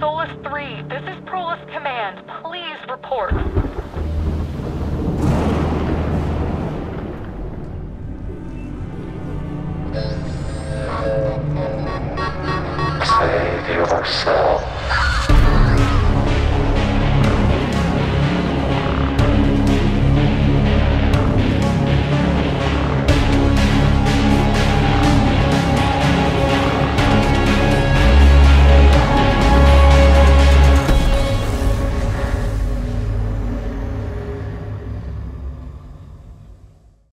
Solus 3, this is Prolus Command. Please report.